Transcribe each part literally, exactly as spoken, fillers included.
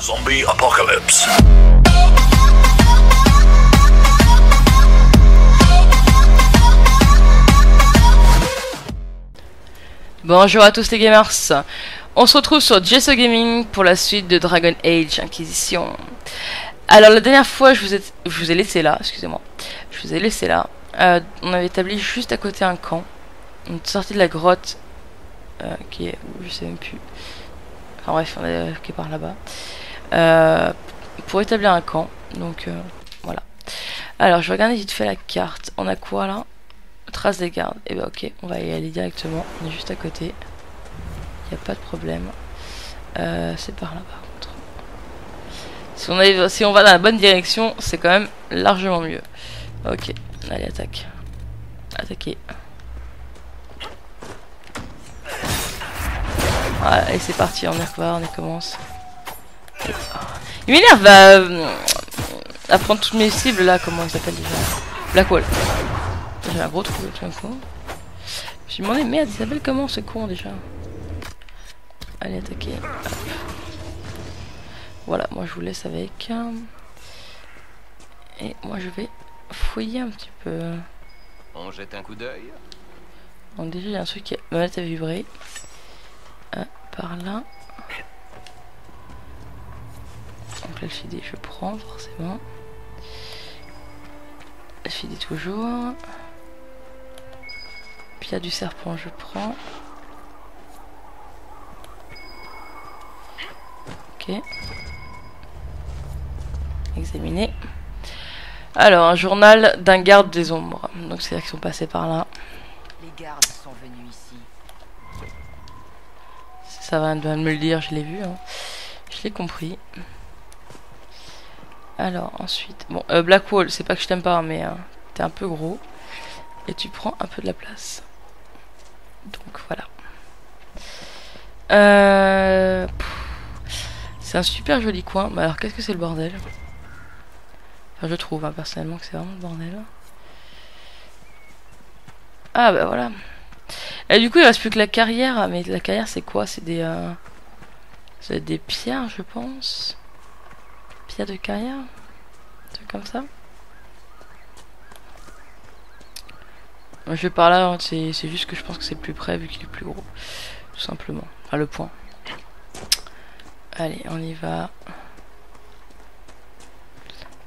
Zombie Apocalypse. Bonjour à tous les gamers. On se retrouve sur JeSoGaminG pour la suite de Dragon Age Inquisition. Alors la dernière fois je vous ai, je vous ai laissé là, excusez-moi. Je vous ai laissé là. Euh, on avait établi juste à côté un camp. On est sorti de la grotte euh, qui est... je sais même plus. Enfin bref, on est qui est par là-bas. Euh, pour établir un camp. Donc euh, voilà. Alors je vais regarder vite fait la carte. On a quoi là? Trace des gardes. Et eh ben ok, on va y aller directement. On est juste à côté. Il n'y a pas de problème. Euh, c'est par là par contre. Si on, a, si on va dans la bonne direction, c'est quand même largement mieux. Ok, allez attaque. Attaquer. Voilà, et c'est parti, on y repart, on y commence. Il m'énerve à, à prendre toutes mes cibles là, comment il s'appelle déjà? Blackwall. J'ai un gros trou, j'ai un con. J'ai demandé, merde, il s'appelle comment ce con déjà? Allez, attaquer. Voilà, moi je vous laisse avec. Et moi je vais fouiller un petit peu. On jette un coup d'œil. Bon, déjà il y a un truc qui m'a fait vibrer. Ah, par là. Donc là, le F I D je prends forcément. Le F I D toujours. Pierre du serpent je prends. Ok. Examiner. Alors, un journal d'un garde des ombres. Donc c'est là qu'ils sont passés par là. Les gardes sont venus ici. Ça va de me le dire, je l'ai vu, hein. Je l'ai compris. Alors ensuite, bon, euh, Blackwall, c'est pas que je t'aime pas, mais euh, t'es un peu gros et tu prends un peu de la place. Donc voilà. Euh, c'est un super joli coin. Mais alors qu'est-ce que c'est le bordel? Enfin, je trouve hein, personnellement que c'est vraiment le bordel. Ah bah voilà. Et du coup il reste plus que la carrière, mais la carrière c'est quoi? C'est des euh, c'est des pierres je pense. Pierres de carrière, un truc comme ça. Je vais par là, hein, c'est juste que je pense que c'est plus près vu qu'il est plus gros. Tout simplement. Enfin le point. Allez, on y va.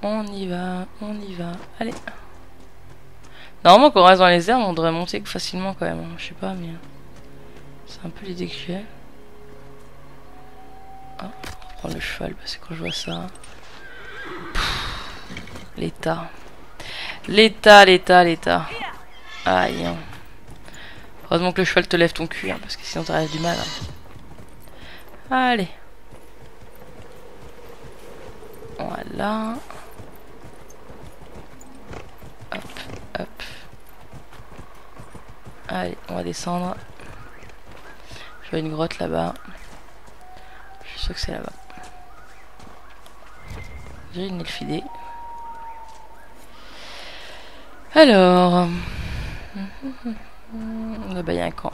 On y va, on y va. Allez. Normalement, quand on reste dans les airs, on devrait monter facilement quand même. Je sais pas, mais c'est un peu l'idée que j'ai. Ah, on va prendre le cheval parce que quand je vois ça, l'état, l'état, l'état, l'état. Aïe. Hein. Heureusement que le cheval te lève ton cul, hein, parce que sinon t'aurais du mal. Hein. Allez. Voilà. Hop. Allez, on va descendre. Je vois une grotte là-bas. Je suis sûr que c'est là-bas. J'ai une elfidée. Alors... là-bas, il y a un camp.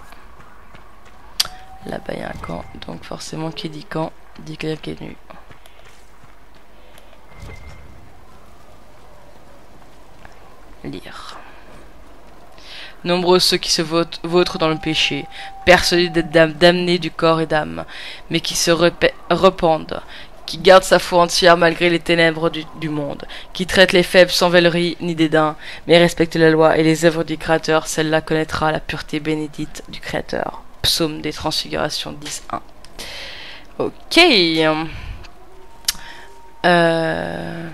Là-bas, il y a un camp. Donc forcément, qui dit camp, dit quelqu'un est nu. Lire. Nombreux ceux qui se vautrent dans le péché, persuadés d'être damnés du corps et d'âme, mais qui se rependent, qui gardent sa foi entière malgré les ténèbres du, du monde, qui traitent les faibles sans vellerie ni dédain, mais respectent la loi et les œuvres du Créateur, celle-là connaîtra la pureté bénédite du Créateur. Psaume des Transfigurations dix un. Ok. Euh...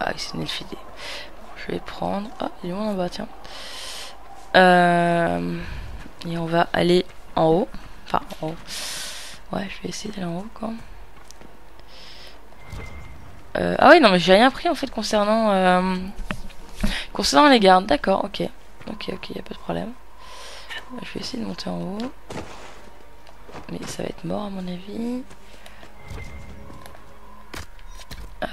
Ah, c'est une elfidée. Je vais prendre... Ah, il est loin en bas, tiens. Euh... Et on va aller en haut. Enfin, en haut. Ouais, je vais essayer d'aller en haut, quand même. Euh... Ah oui, non, mais j'ai rien pris, en fait, concernant... Euh... Concernant les gardes, d'accord, ok. Ok, ok, y a pas de problème. Je vais essayer de monter en haut. Mais ça va être mort, à mon avis. Hop.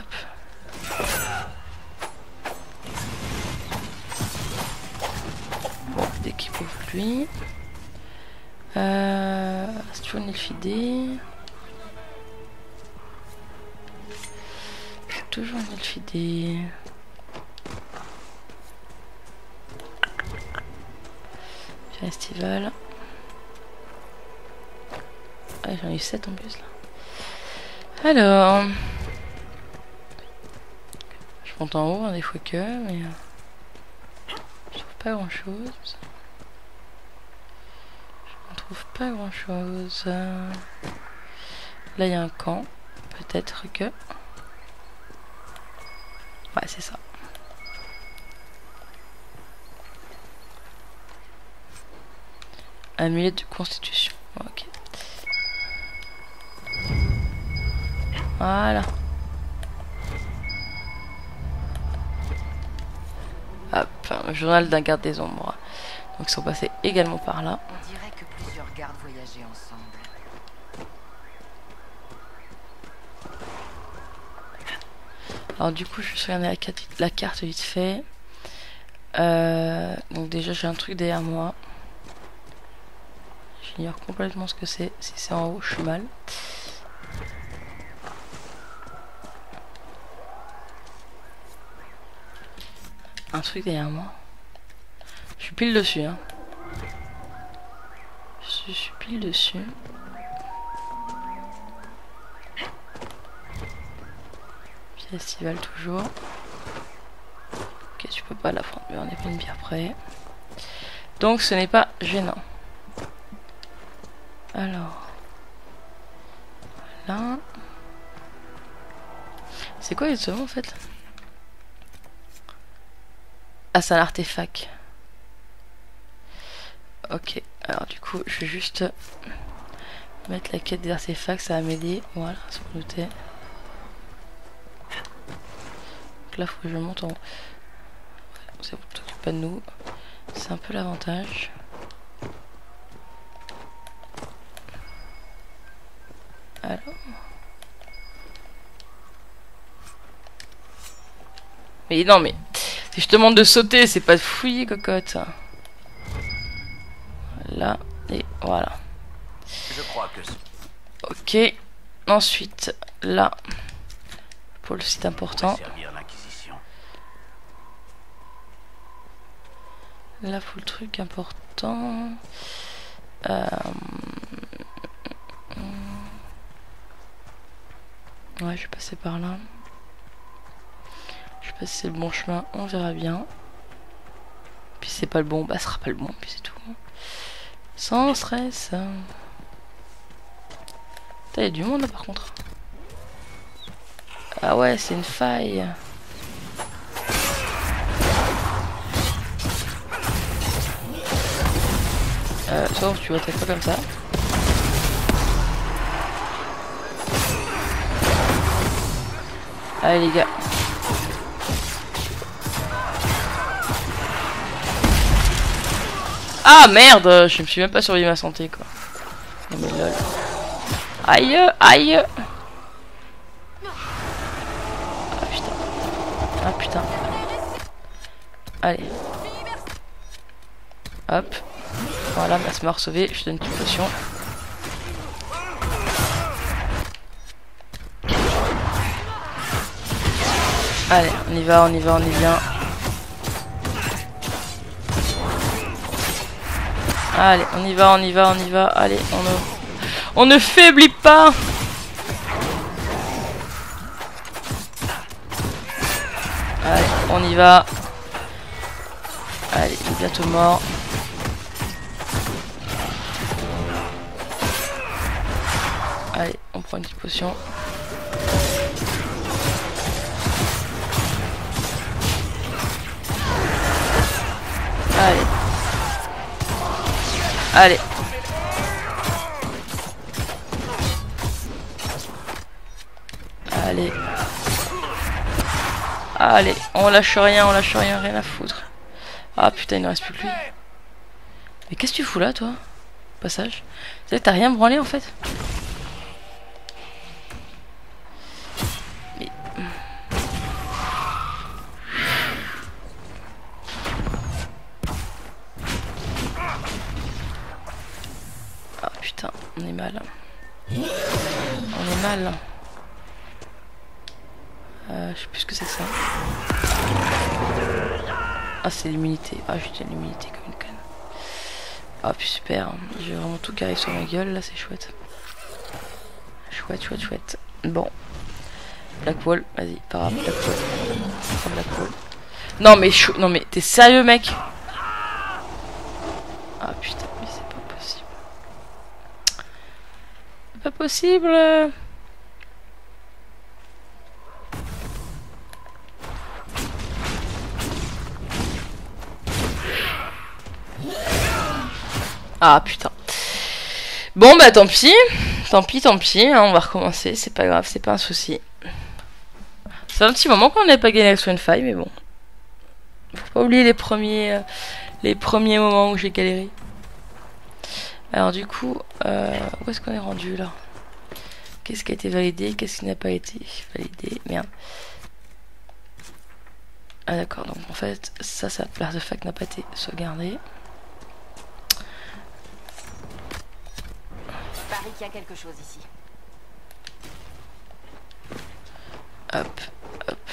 Lui. Euh, c'est toujours une elfidée. toujours vérifier des... Festival. Ah, j'en ai eu sept en plus là. Alors... Je monte en haut, hein, des fois que, mais... Je trouve pas grand chose. Je trouve pas grand chose. Là il y a un camp. Peut-être que... Ouais, c'est ça. Amulette de constitution. Ok. Voilà. Hop, un journal d'un garde des ombres. Donc ils sont passés également par là. On dirait que plusieurs gardes voyageaient ensemble. Alors du coup, je vais regarder la carte, la carte vite fait. Euh, donc déjà, j'ai un truc derrière moi. J'ignore complètement ce que c'est. Si c'est en haut, je suis mal. Un truc derrière moi. Je suis pile dessus. Hein. Je suis pile dessus. Festival toujours. Ok, tu peux pas la prendre, mais on est pas une bière près. Donc ce n'est pas gênant. Alors. Voilà. C'est quoi exactement en fait? Ah, c'est un artefact. Ok, alors du coup, je vais juste mettre la quête des artefacts, ça va m'aider. Voilà, c'est pour noter. Là, faut que je monte en haut. On s'occupe pas de nous. C'est un peu l'avantage. Alors. Mais non, mais si je te demande de sauter, c'est pas de fouiller, cocotte. Voilà. Et voilà. Je crois que c'est. Ok. Ensuite, là. Pour le site important. Là, faut le truc important. Euh... Ouais, je vais passer par là. Je sais pas si c'est le bon chemin, on verra bien. Puis c'est pas le bon, bah ce sera pas le bon, puis c'est tout. Sans stress. Putain, y a du monde là par contre. Ah ouais, c'est une faille. Euh, sauf tu attaques pas comme ça. Allez les gars. Ah merde, je me suis même pas surveillé ma santé quoi. Non mais lol. Aïe, aïe. Ah putain. Ah putain. Allez. Hop. Voilà, ça m'a sauvé, je te donne une petite potion. Allez, on y va, on y va, on y vient. Allez, on y va, on y va, on y va. Allez, on ne, on ne faiblit pas. Allez, on y va. Allez, il est bientôt mort. Allez, on prend une petite potion. Allez. Allez. Allez. Allez, on lâche rien, on lâche rien, rien à foutre. Ah putain, il ne reste plus que lui. Mais qu'est-ce que tu fous là, toi? Passage. Tu sais, t'as rien branlé en fait? On est mal. On est mal. Euh, je sais plus ce que c'est que ça. Ah, c'est l'immunité. Ah, j'ai l'immunité comme une conne. Ah, puis super. Hein. J'ai vraiment tout qui arrive sur ma gueule. Là, c'est chouette. Chouette, chouette, chouette. Bon. Blackwall. Vas-y, para. Blackwall. Blackwall. Non, mais chou... non, mais t'es sérieux, mec? Ah, putain, mais c'est pas possible. C'est pas possible. Ah putain. Bon bah tant pis. Tant pis, tant pis, hein, on va recommencer. C'est pas grave, c'est pas un souci. C'est un petit moment qu'on n'avait pas gagné avec Swanfy, mais bon. Faut pas oublier les premiers euh, les premiers moments où j'ai galéré. Alors du coup, euh, où est-ce qu'on est rendu là? Qu'est-ce qui a été validé? Qu'est-ce qui n'a pas été validé? Merde. Ah d'accord, donc en fait, ça, ça l'artefact n'a pas été sauvegardé. Il y a quelque chose ici. Hop, hop.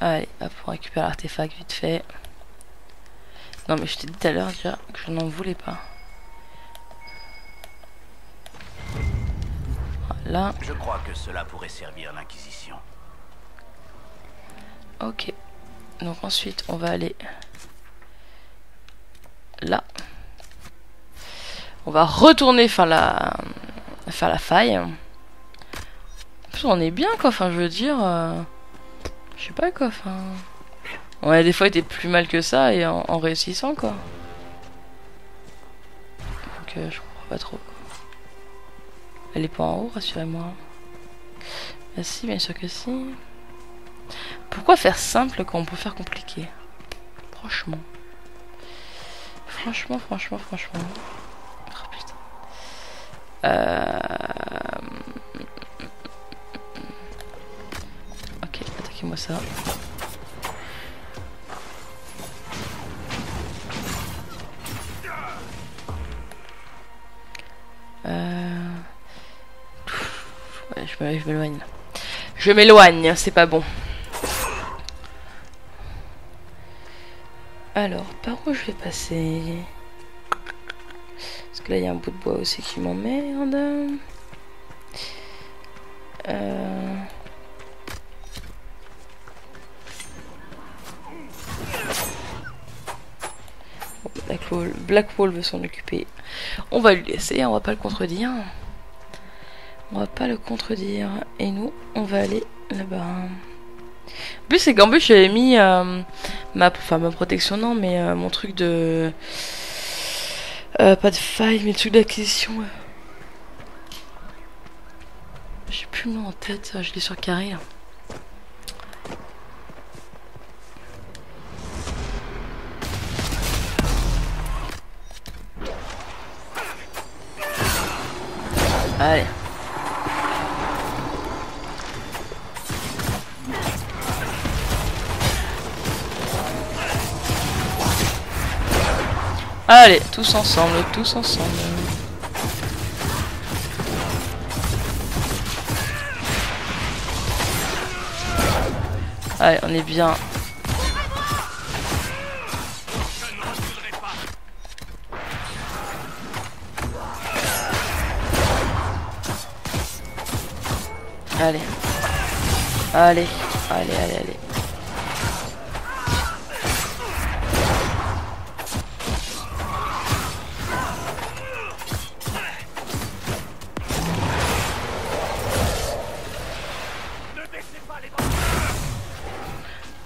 Allez, hop, on récupère l'artefact vite fait. Non mais je t'ai dit tout à l'heure déjà que je n'en voulais pas. Voilà. Je crois que cela pourrait servir à l'Inquisition. Ok. Donc ensuite on va aller là. On va retourner faire la, faire la faille. En plus, on est bien, quoi. Enfin, je veux dire... Euh... Je sais pas, quoi. Enfin... On a des fois été plus mal que ça et en, en réussissant, quoi. Donc, euh, je comprends pas trop. Elle est pas en haut, rassurez-moi. Ah, si, bien sûr que si. Pourquoi faire simple quand on peut faire compliqué? Franchement. Franchement, franchement, franchement... Euh... Ok, attaquez-moi ça. Euh... Ouais, je m'éloigne. Je m'éloigne, c'est pas bon. Alors, par où je vais passer ? Là il y a un bout de bois aussi qui m'emmerde. Euh... Bon, Blackwall, Blackwall veut s'en occuper. On va lui laisser, on va pas le contredire. On va pas le contredire. Et nous, on va aller là-bas. En plus c'est qu'en plus j'avais mis euh, ma, enfin, ma protection, non, mais euh, mon truc de... Euh, pas de faille, mais le truc d'acquisition. Ouais. J'ai plus le nom en tête, je l'ai sur le carré. Hein. Allez. Allez, tous ensemble, tous ensemble. Allez, on est bien. Allez. Allez, allez, allez, allez.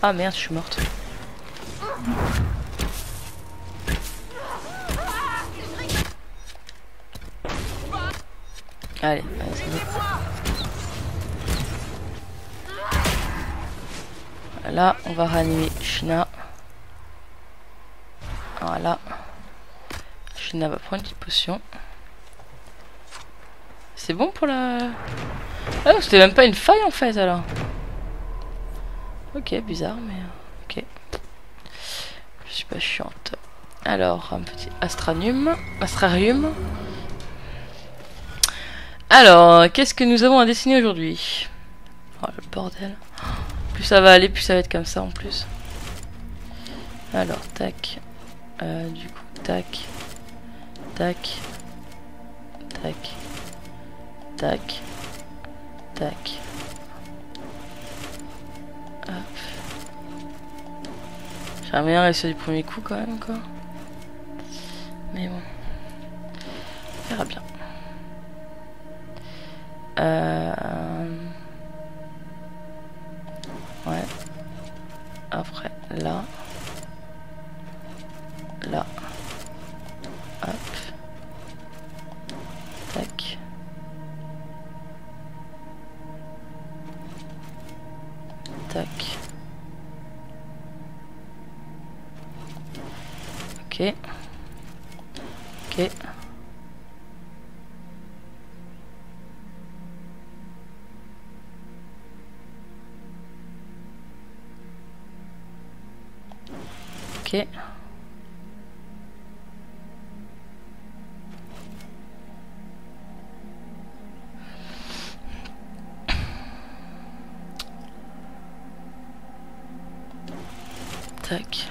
Ah merde, je suis morte. Allez, allez, vas-y. Là, on va ranimer Shina. Voilà. Shina va prendre une petite potion. C'est bon pour la... Ah, c'était même pas une faille en fait alors. Ok, bizarre, mais... Ok. Je suis pas chiante. Alors, un petit Astrarium. Astrarium. Alors, qu'est-ce que nous avons à dessiner aujourd'hui? Oh, bordel. Plus ça va aller, plus ça va être comme ça en plus. Alors, tac. Euh, du coup, tac. Tac. Tac. Tac. Tac. Hop. J'aimerais bien réussir du premier coup quand même, quoi. Mais bon. On verra bien. Euh... Ouais. Après, là. Là. Hop. Tac. Tac. Ok. Ok. Ok. Tac. Tac.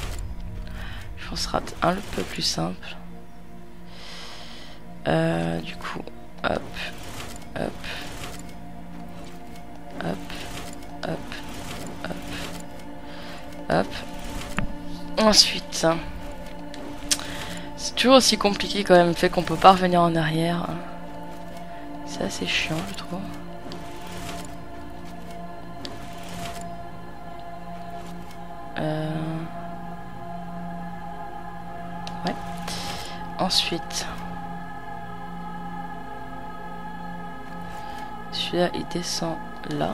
Je pense que ce sera un peu plus simple. Euh, du coup, hop, hop, hop, hop, hop, hop. Ensuite, c'est toujours aussi compliqué quand même, le fait qu'on peut pas revenir en arrière. C'est assez chiant, je trouve. Euh... Ouais. Ensuite, celui-là il descend là,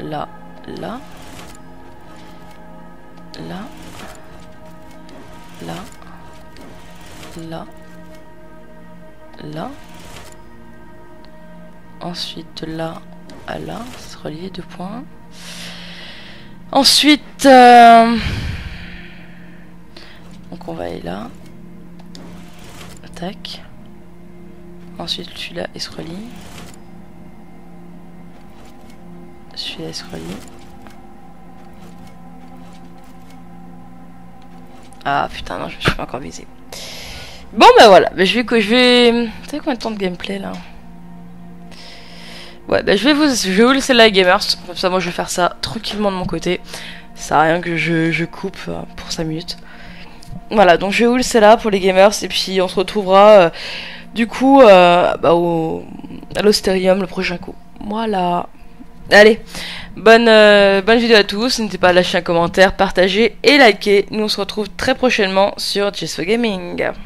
là, là, là, là, là, là. Ensuite de là à là, c'est relié deux points. Ensuite, euh... donc on va aller là, tac. Ensuite celui-là il se relie, celui-là il se relie. Ah putain non, je me suis encore visé. Bon bah voilà, bah, je vais, je vais, tu sais combien de temps de gameplay là? Ouais, bah je vais, vous, je vais vous laisser là, gamers. Comme ça, moi, je vais faire ça tranquillement de mon côté. Ça sert à rien que je, je coupe pour cinq minutes. Voilà, donc je vais vous laisser là pour les gamers. Et puis, on se retrouvera, euh, du coup, euh, bah, au, à l'Astrarium le prochain coup. Voilà. Allez, bonne, euh, bonne vidéo à tous. N'hésitez pas à lâcher un commentaire, partager et liker. Nous, on se retrouve très prochainement sur JeSoGaminG.